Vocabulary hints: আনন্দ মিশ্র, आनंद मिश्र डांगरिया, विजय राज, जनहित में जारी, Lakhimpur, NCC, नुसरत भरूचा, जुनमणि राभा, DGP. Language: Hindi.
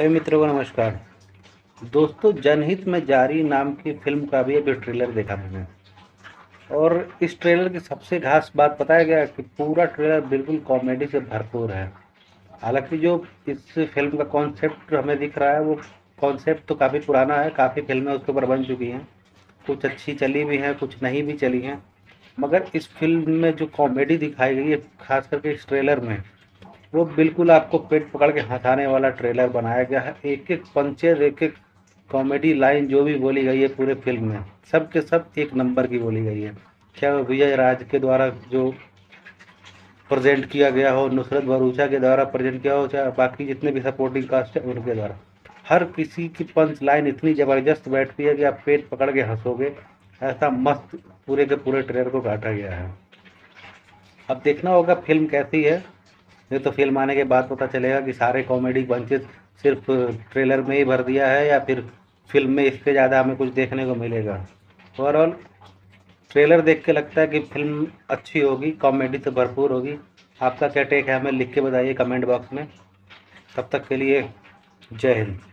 सभी मित्रों को नमस्कार। दोस्तों, जनहित में जारी नाम की फिल्म का भी अभी ट्रेलर देखा मैंने, और इस ट्रेलर की सबसे खास बात बताया गया कि पूरा ट्रेलर बिल्कुल कॉमेडी से भरपूर है। हालांकि जो इस फिल्म का कॉन्सेप्ट हमें दिख रहा है, वो कॉन्सेप्ट तो काफ़ी पुराना है, काफ़ी फिल्में उसके ऊपर बन चुकी हैं, कुछ अच्छी चली भी हैं, कुछ नहीं भी चली हैं, मगर इस फिल्म में जो कॉमेडी दिखाई गई है, खास करके इस ट्रेलर में, वो बिल्कुल आपको पेट पकड़ के हंसाने वाला ट्रेलर बनाया गया है। एक एक पंचर, एक एक कॉमेडी लाइन जो भी बोली गई है पूरे फिल्म में, सब के सब एक नंबर की बोली गई है। क्या विजय राज के द्वारा जो प्रेजेंट किया गया हो, नुसरत भरूचा के द्वारा प्रेजेंट किया हो, चाहे बाकी जितने भी सपोर्टिंग कास्ट है उनके द्वारा, हर किसी की पंच लाइन इतनी ज़बरदस्त बैठती है कि आप पेट पकड़ के हंसोगे। ऐसा मस्त पूरे के पूरे ट्रेलर को काटा गया है। अब देखना होगा फिल्म कैसी है, ये तो फिल्म आने के बाद पता चलेगा कि सारे कॉमेडी बंचेस सिर्फ ट्रेलर में ही भर दिया है या फिर फिल्म में इससे ज़्यादा हमें कुछ देखने को मिलेगा। ओवरऑल ट्रेलर देख के लगता है कि फिल्म अच्छी होगी, कॉमेडी से भरपूर होगी। आपका क्या टेक है हमें लिख के बताइए कमेंट बॉक्स में। तब तक के लिए जय हिंद।